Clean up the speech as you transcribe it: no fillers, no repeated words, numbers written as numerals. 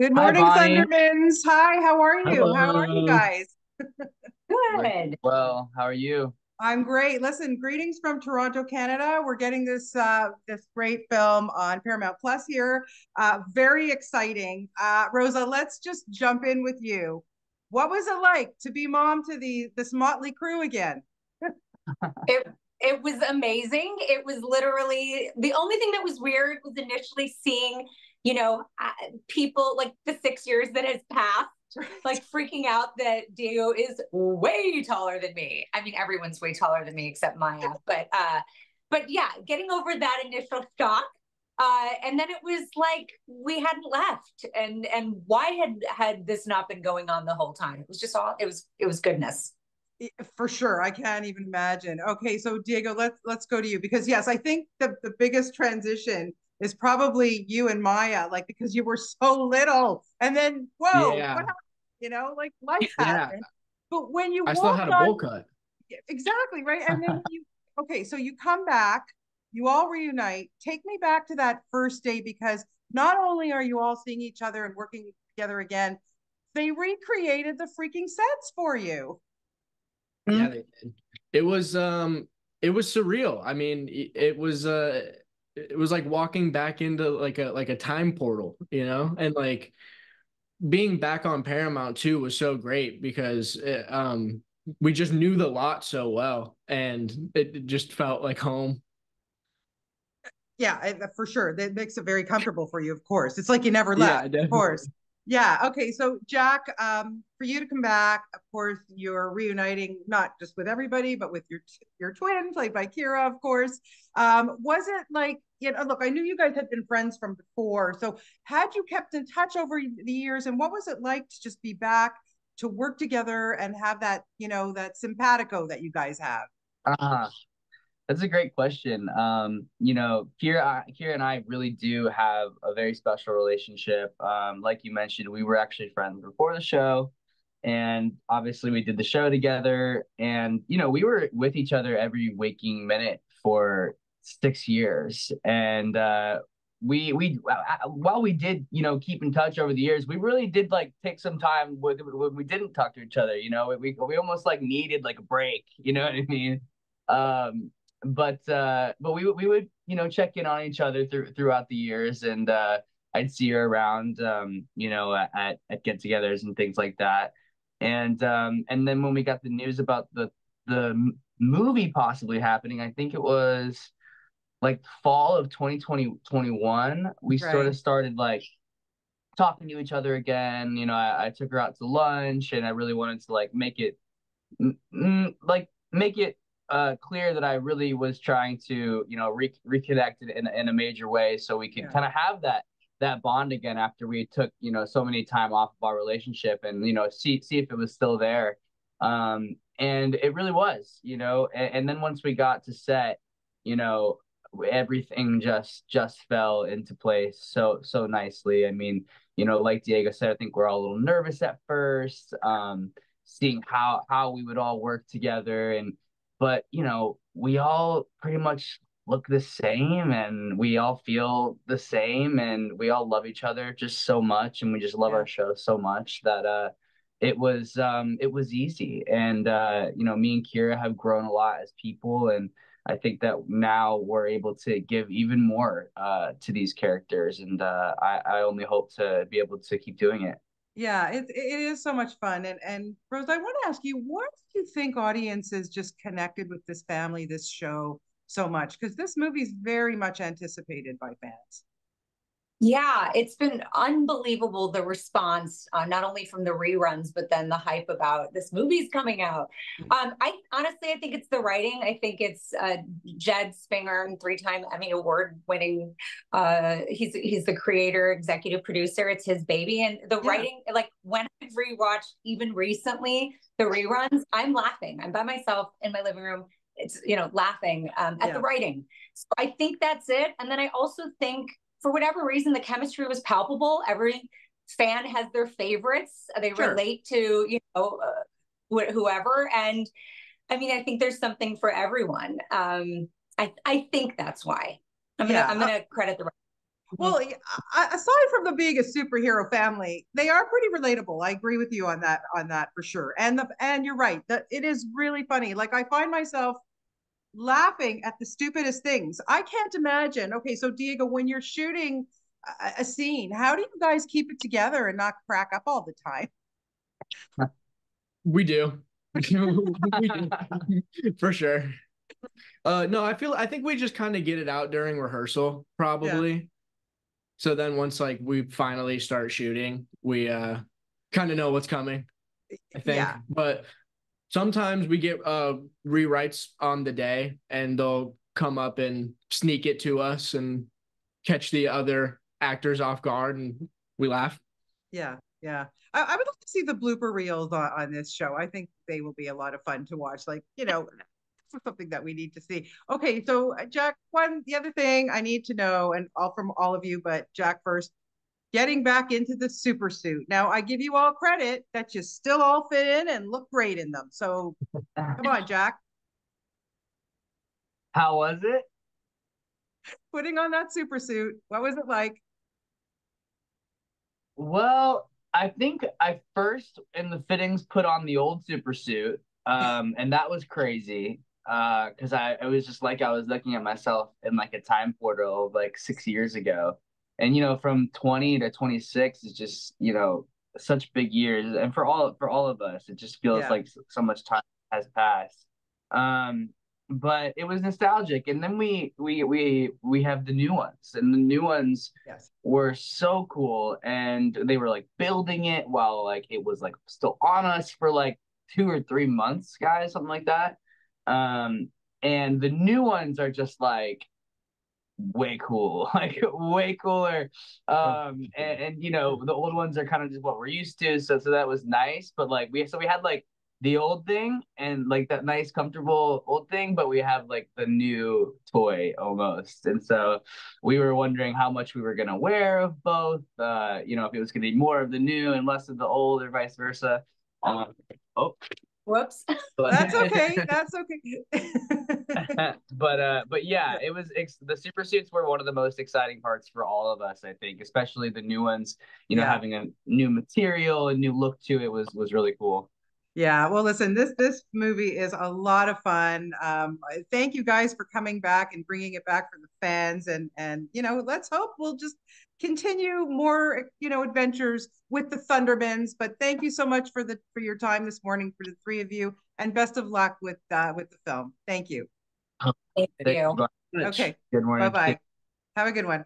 Good morning, Thundermans. Hi, how are you? Hello. How are you guys? Good. Well, how are you? I'm great. Listen, greetings from Toronto, Canada. We're getting this this great film on Paramount Plus here. Very exciting. Rosa, let's just jump in with you. What was it like to be mom to this motley crew again? It was amazing. It was literally, the only thing that was weird was initially seeing, you know, people like the 6 years that has passed. Like freaking out that Diego is way taller than me. I mean, everyone's way taller than me except Maya. But yeah, getting over that initial shock, and then it was like we hadn't left, and why had this not been going on the whole time? It was just all it was goodness. For sure. I can't even imagine. Okay, so Diego, let's go to you, because yes, I think the biggest transition is probably you and Maya, like, because you were so little, and then whoa, yeah. What happened? You know, like life happened. Yeah. But when you, I still had a bowl cut. Exactly right, and then you. Okay, so you come back, you all reunite. Take me back to that first day, because not only are you all seeing each other and working together again, they recreated the freaking sets for you. Yeah, they did. It was surreal. I mean, it was like walking back into like a time portal, you know, and like being back on Paramount too was so great, because we just knew the lot so well, and it just felt like home. Yeah, for sure. That makes it very comfortable for you. Of course, it's like you never left. Yeah, of course. Yeah. Okay. So Jack, for you to come back, of course, you're reuniting not just with everybody, but with your twin, played by Kira, of course. Was it like, you know, look, I knew you guys had been friends from before, so had you kept in touch over the years, and what was it like to just be back to work together and have that, you know, that simpatico that you guys have? That's a great question. You know, Kira and I really do have a very special relationship. Like you mentioned, we were actually friends before the show, and obviously we did the show together, and, you know, we were with each other every waking minute for 6 years. And we while we did, you know, keep in touch over the years, we really did like take some time when we didn't talk to each other, you know, we almost like needed like a break, you know what I mean? But we would, you know, check in on each other throughout the years, and I'd see her around, you know, at get-togethers and things like that, and then when we got the news about the movie possibly happening, I think it was like fall of 2021. We right. sort of started like talking to each other again. You know, I took her out to lunch, and I really wanted to like make it. Clear that I really was trying to, you know, reconnect in a major way, so we could yeah. kind of have that bond again after we took, you know, so many time off of our relationship, and, you know, see if it was still there. And it really was, you know, and then once we got to set, you know, everything just fell into place so nicely. I mean, you know, like Diego said, I think we're all a little nervous at first, seeing how we would all work together, but, you know, we all pretty much look the same, and we all feel the same, and we all love each other just so much, and we just love yeah. our show so much that it was easy. And, you know, me and Kira have grown a lot as people, and I think that now we're able to give even more to these characters, and I only hope to be able to keep doing it. Yeah, it is so much fun. And Rose, I want to ask you, why do you think audiences just connected with this family, this show so much? Because this movie's very much anticipated by fans. Yeah, it's been unbelievable, the response, not only from the reruns, but then the hype about this movie's coming out. I think it's the writing. I think it's Jed Springer, three-time Emmy award-winning. He's the creator, executive producer. It's his baby, and the yeah. writing. Like when I've rewatched, even recently, the reruns, I'm laughing. I'm by myself in my living room. It's, you know, laughing at yeah. the writing. So I think that's it. And then I also think, for whatever reason, the chemistry was palpable. Every fan has their favorites. They sure. relate to, you know, whoever. And I mean, I think there's something for everyone. I think that's why. I'm gonna credit the. Well, aside from them being a superhero family, they are pretty relatable. I agree with you on that for sure. And the, and you're right that it is really funny. Like I find myself laughing at the stupidest things. I can't imagine. Okay. So Diego, when you're shooting a scene, how do you guys keep it together and not crack up all the time? We do. We do. For sure. No, I think we just kind of get it out during rehearsal probably. Yeah. So then once like we finally start shooting, we kind of know what's coming, I think. Yeah. But sometimes we get rewrites on the day and they'll come up and sneak it to us and catch the other actors off guard and we laugh. Yeah, yeah. I would love to see the blooper reels on this show. I think they will be a lot of fun to watch. Like, you know, something that we need to see. Okay, so Jack, the other thing I need to know, and all from all of you, but Jack first, getting back into the super suit. Now, I give you all credit that you still all fit in and look great in them. So come on, Jack. How was it? Putting on that super suit, what was it like? Well, I think I first in the fittings put on the old super suit, and that was crazy. Because it was just like I was looking at myself in like a time portal of like 6 years ago, and you know, from 20 to 26 is just, you know, such big years, and for all of us, it just feels like so much time has passed. But it was nostalgic, and then we have the new ones, and the new ones were so cool, and they were like building it while like it was like still on us for like 2 or 3 months, guys, something like that. And the new ones are just like way cool, like way cooler. And you know, the old ones are kind of just what we're used to, so that was nice. But like we had like the old thing and like that nice comfortable old thing, but we have like the new toy almost. And so we were wondering how much we were gonna wear of both, you know, if it was gonna be more of the new and less of the old or vice versa. Oh, whoops. That's okay. That's okay. But yeah, it was the super suits were one of the most exciting parts for all of us, I think, especially the new ones. You know, having a new material and new look to it was really cool. Yeah. Well, listen, this movie is a lot of fun. Thank you guys for coming back and bringing it back for the fans, and you know, let's hope we'll just continue more, you know, adventures with the Thundermans. But thank you so much for your time this morning for the three of you, and best of luck with the film. Thank you. Thank you. Okay. Good morning. Bye bye. Have a good one.